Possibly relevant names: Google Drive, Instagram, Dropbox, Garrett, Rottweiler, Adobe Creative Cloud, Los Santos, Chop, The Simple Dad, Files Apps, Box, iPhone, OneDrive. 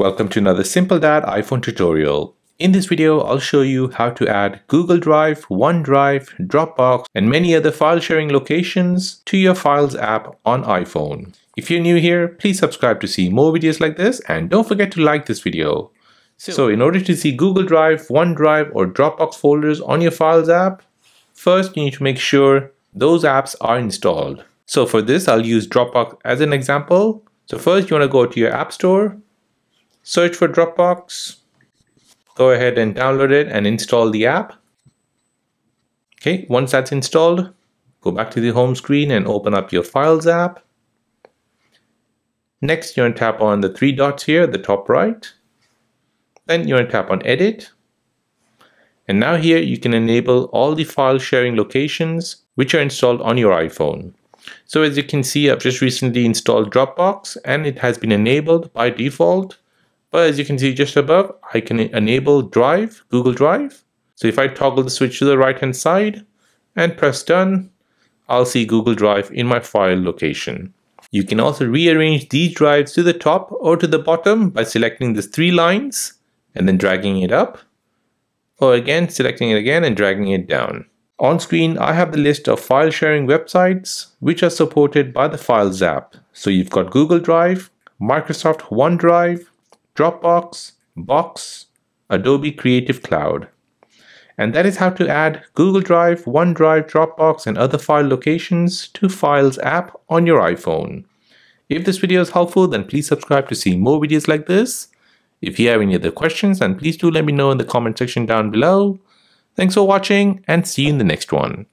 Welcome to another Simple Dad iPhone tutorial. In this video, I'll show you how to add Google Drive, OneDrive, Dropbox, and many other file sharing locations to your Files app on iPhone. If you're new here, please subscribe to see more videos like this, and don't forget to like this video. So in order to see Google Drive, OneDrive, or Dropbox folders on your Files app, first you need to make sure those apps are installed. So for this, I'll use Dropbox as an example. So first you want to go to your App Store, search for Dropbox. Go ahead and download it and install the app. Okay, once that's installed, go back to the home screen and open up your Files app. Next, you want to tap on the three dots here at the top right. Then you want to tap on Edit. And now here you can enable all the file sharing locations which are installed on your iPhone. So as you can see, I've just recently installed Dropbox and it has been enabled by default. But as you can see just above, I can enable Drive, Google Drive. So if I toggle the switch to the right hand side and press done, I'll see Google Drive in my file location. You can also rearrange these drives to the top or to the bottom by selecting these three lines and then dragging it up. Or again, selecting it again and dragging it down. On screen, I have the list of file sharing websites which are supported by the Files app. So you've got Google Drive, Microsoft OneDrive, Dropbox, Box, Adobe Creative Cloud. And that is how to add Google Drive, OneDrive, Dropbox, and other file locations to Files app on your iPhone. If this video is helpful, then please subscribe to see more videos like this. If you have any other questions, then please do let me know in the comment section down below. Thanks for watching and see you in the next one.